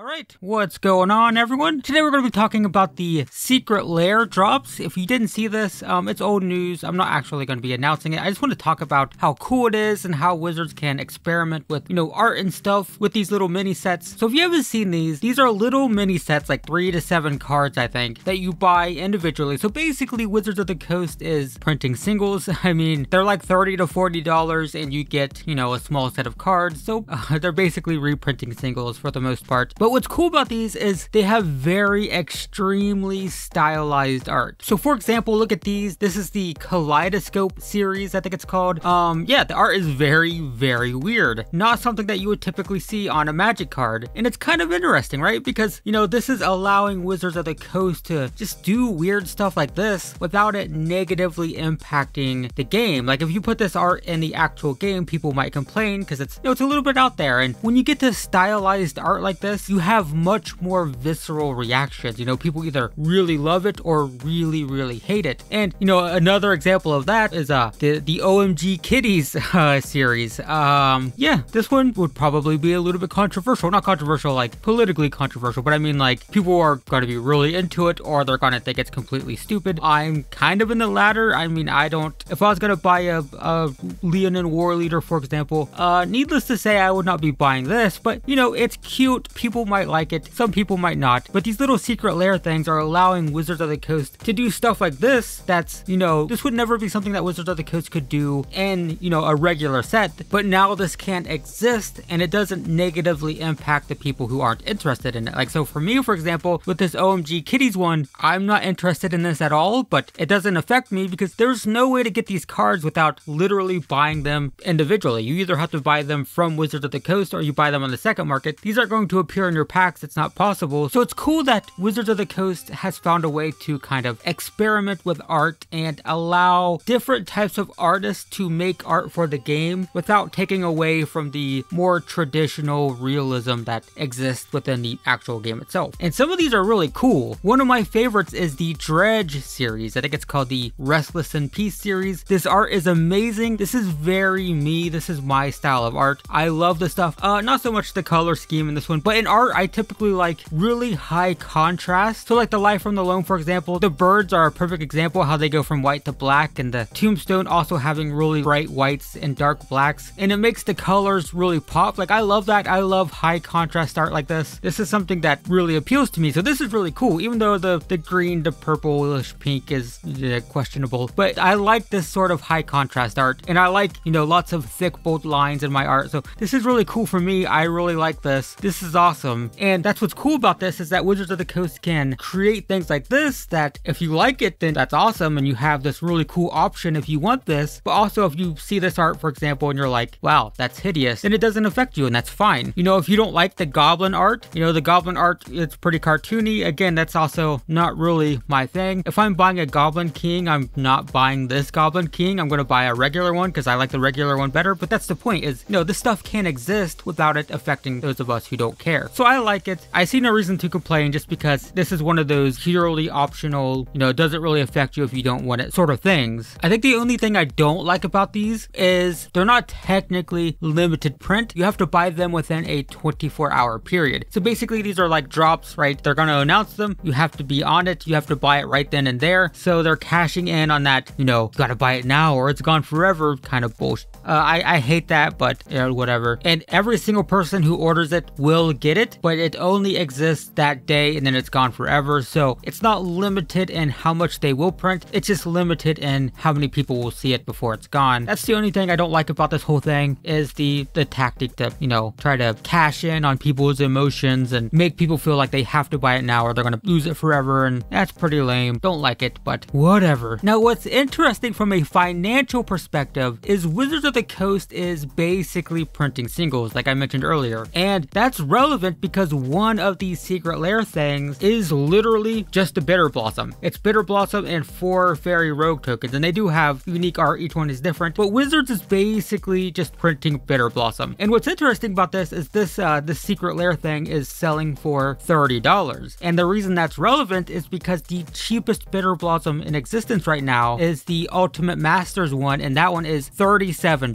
Alright, what's going on everyone? Today we're going to be talking about the Secret Lair drops. If you didn't see this, it's old news. I'm not actually going to be announcing it. I just want to talk about how cool it is and how Wizards can experiment with, you know, art and stuff with these little mini sets. So if you haven't seen these are little mini sets, like 3 to 7 cards, I think, that you buy individually. So basically Wizards of the Coast is printing singles. I mean, they're like $30 to $40 and you get, you know, a small set of cards. So they're basically reprinting singles for the most part. But what's cool about these is they have very extremely stylized art. So for example, look at these. This is the Kaleidoscope series, I think it's called. Yeah, the art is very weird. Not something that you would typically see on a Magic card. And it's kind of interesting, right? Because, you know, this is allowing Wizards of the Coast to just do weird stuff like this without it negatively impacting the game. Like if you put this art in the actual game, people might complain because it's, you know, it's a little bit out there. And when you get to stylized art like this, you have much more visceral reactions. You know, people either really love it or really hate it. And, you know, another example of that is the OMG Kitties series. Yeah, this one would probably be a little bit controversial. Not controversial like politically controversial, but I mean like people are going to be really into it or they're going to think it's completely stupid. I'm kind of in the latter. I mean, I don't... If I was going to buy a Leonin War Leader, for example, needless to say, I would not be buying this, but, you know, it's cute. People might like it, some people might not, but these little Secret Lair things are allowing Wizards of the Coast to do stuff like this that's, you know, this would never be something that Wizards of the Coast could do in, you know, a regular set, but now this can't exist and it doesn't negatively impact the people who aren't interested in it. Like, so for me, for example, with this OMG Kitties one, I'm not interested in this at all, but it doesn't affect me because there's no way to get these cards without literally buying them individually. You either have to buy them from Wizards of the Coast or you buy them on the second market. These aren't going to appear in your packs. It's not possible. So it's cool that Wizards of the Coast has found a way to kind of experiment with art and allow different types of artists to make art for the game without taking away from the more traditional realism that exists within the actual game itself. And some of these are really cool. One of my favorites is the Dredge series. I think it's called the Restless in Peace series. This art is amazing. This is very me. This is my style of art. I love this stuff. Not so much the color scheme in this one, but in art, I typically like really high contrast. So like the Life from the Loam, for example, the birds are a perfect example how they go from white to black, and the tombstone also having really bright whites and dark blacks, and it makes the colors really pop. Like, I love that. I love high contrast art like this. This is something that really appeals to me. So this is really cool, even though the green, the purplish pink is questionable, but I like this sort of high contrast art, and I like, you know, lots of thick, bold lines in my art. So this is really cool for me. I really like this. This is awesome. And that's what's cool about this, is that Wizards of the Coast can create things like this that if you like it, then that's awesome and you have this really cool option if you want this. But also if you see this art, for example, and you're like, wow, that's hideous, then it doesn't affect you and that's fine. You know, if you don't like the goblin art, you know, the goblin art, it's pretty cartoony. Again, that's also not really my thing. If I'm buying a goblin king, I'm not buying this goblin king. I'm going to buy a regular one because I like the regular one better. But that's the point, is, you know, this stuff can exist without it affecting those of us who don't care. So I like it. I see no reason to complain, just because this is one of those purely optional, you know, it doesn't really affect you if you don't want it sort of things. I think the only thing I don't like about these is they're not technically limited print. You have to buy them within a 24-hour period. So basically these are like drops, right? They're going to announce them. You have to be on it. You have to buy it right then and there. So they're cashing in on that, you know, got to buy it now or it's gone forever kind of bullshit. I hate that, but you know, whatever. And every single person who orders it will get it, but it only exists that day and then it's gone forever. So it's not limited in how much they will print. It's just limited in how many people will see it before it's gone. That's the only thing I don't like about this whole thing, is the tactic to, you know, try to cash in on people's emotions and make people feel like they have to buy it now or they're going to lose it forever. And that's pretty lame. Don't like it, but whatever. Now, what's interesting from a financial perspective is Wizards of the Coast is basically printing singles, like I mentioned earlier. And that's relevant because one of these Secret Lair things is literally just the Bitter Blossom. It's Bitter Blossom and 4 Fairy Rogue tokens, and they do have unique art. Each one is different, but Wizards is basically just printing Bitter Blossom. And what's interesting about this is this Secret Lair thing is selling for $30. And the reason that's relevant is because the cheapest Bitter Blossom in existence right now is the Ultimate Masters one, and that one is $37.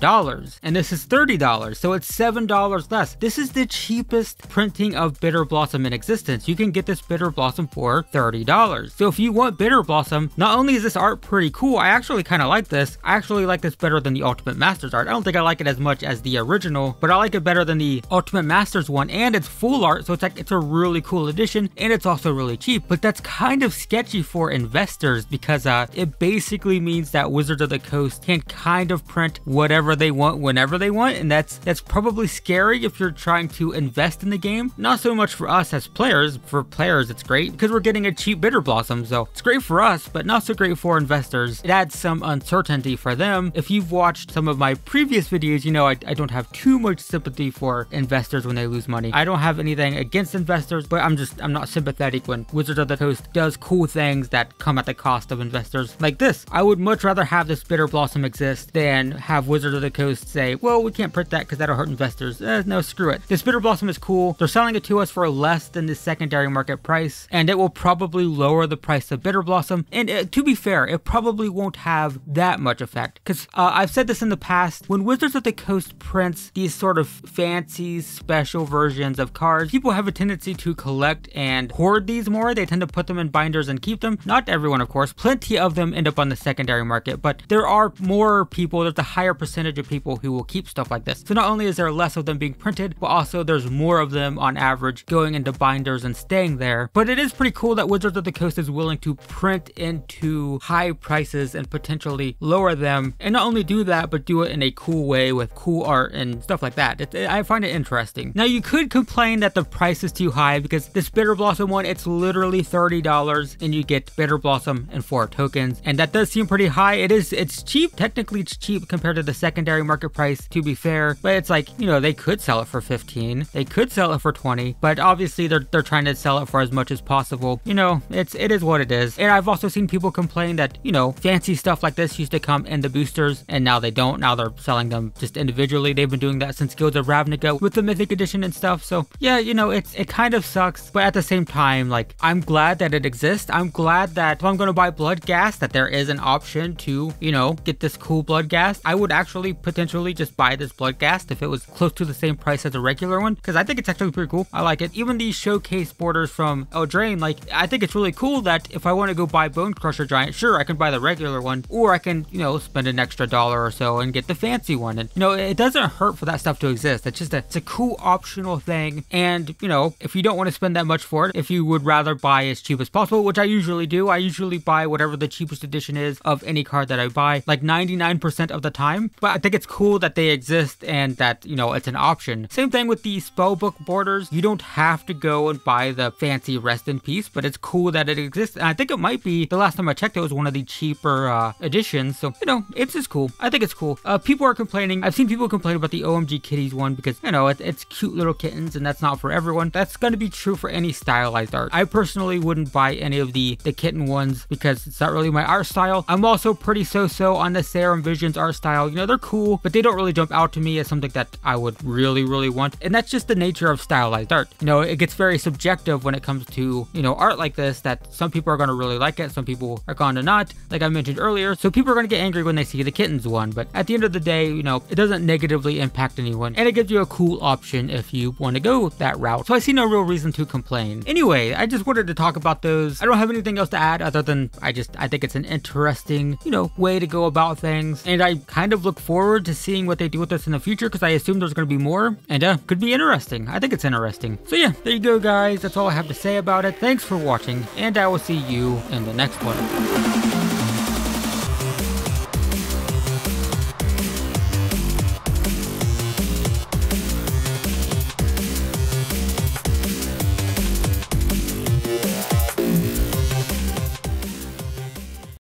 And this is $30, so it's $7 less. This is the cheapest print printing of Bitter Blossom in existence. You can get this Bitter Blossom for $30. So if you want Bitter Blossom, not only is this art pretty cool, I actually kind of like this. I actually like this better than the Ultimate Masters art. I don't think I like it as much as the original, but I like it better than the Ultimate Masters one, and it's full art, so it's like, it's a really cool edition, and it's also really cheap. But that's kind of sketchy for investors, because it basically means that Wizards of the Coast can kind of print whatever they want whenever they want, and that's probably scary if you're trying to invest in the game. Not so much for us as players. For players, it's great because we're getting a cheap Bitter Blossom, so it's great for us, but not so great for investors. It adds some uncertainty for them. If you've watched some of my previous videos, you know I don't have too much sympathy for investors when they lose money. I don't have anything against investors, but I'm not sympathetic when Wizards of the Coast does cool things that come at the cost of investors like this. I would much rather have this Bitter Blossom exist than have Wizards of the Coast say, well, we can't print that because that'll hurt investors. No, screw it. This Bitter Blossom is cool. They're selling it to us for less than the secondary market price, and it will probably lower the price of Bitter Blossom. And to be fair, it probably won't have that much effect, because I've said this in the past, when Wizards of the Coast prints these sort of fancy special versions of cards, people have a tendency to collect and hoard these more. They tend to put them in binders and keep them. Not everyone, of course. Plenty of them end up on the secondary market, but there are more people, there's a higher percentage of people who will keep stuff like this. So not only is there less of them being printed, but also there's more of them on average going into binders and staying there. But it is pretty cool that Wizards of the Coast is willing to print into high prices and potentially lower them, and not only do that, but do it in a cool way with cool art and stuff like that. I find it interesting. Now, you could complain that the price is too high, because this Bitter Blossom one, it's literally $30 and you get Bitter Blossom and 4 tokens, and that does seem pretty high. It's cheap. Technically it's cheap compared to the secondary market price, to be fair, but it's like, you know, they could sell it for 15, they could sell it for 20, but obviously they're trying to sell it for as much as possible. You know, it is what it is. And I've also seen people complain that, you know, fancy stuff like this used to come in the boosters and now they don't. Now they're selling them just individually. They've been doing that since Guilds of Ravnica with the Mythic Edition and stuff. So yeah, you know, it kind of sucks, but at the same time, like, I'm glad that it exists. I'm glad that if I'm going to buy Blood Ghast, that there is an option to, you know, get this cool Blood Ghast. I would actually potentially just buy this Blood Ghast if it was close to the same price as a regular one, because I think it's actually pretty cool. I like it. Even these showcase borders from Eldraine, like, I think it's really cool that if I want to go buy Bone Crusher Giant, sure, I can buy the regular one, or I can, you know, spend an extra $1 or so and get the fancy one. And, you know, it doesn't hurt for that stuff to exist. It's just it's a cool optional thing. And, you know, if you don't want to spend that much for it, if you would rather buy as cheap as possible, which I usually do, I usually buy whatever the cheapest edition is of any card that I buy, like 99% of the time. But I think it's cool that they exist and that, you know, it's an option. Same thing with the spellbook borders. You don't have to go and buy the fancy Rest in Peace, but it's cool that it exists. And I think it might be, the last time I checked, it was one of the cheaper editions. So, you know, it's just cool. I think it's cool. People are complaining. I've seen people complain about the OMG Kitties one because, you know, it's cute little kittens and that's not for everyone. That's going to be true for any stylized art. I personally wouldn't buy any of the kitten ones because it's not really my art style. I'm also pretty so-so on the Serum Visions art style. You know, they're cool, but they don't really jump out to me as something that I would really want. And that's just the nature of stylized art. You know, it gets very subjective when it comes to, you know, art like this, that some people are going to really like it, some people are going to not, like I mentioned earlier. So people are going to get angry when they see the kittens one, but at the end of the day, you know, it doesn't negatively impact anyone, and it gives you a cool option if you want to go that route. So I see no real reason to complain. Anyway, I just wanted to talk about those. I don't have anything else to add other than I think it's an interesting, you know, way to go about things, and I kind of look forward to seeing what they do with this in the future, because I assume there's going to be more, and could be interesting. I think it's interesting. So yeah, there you go, guys. That's all I have to say about it. Thanks for watching, and I will see you in the next one.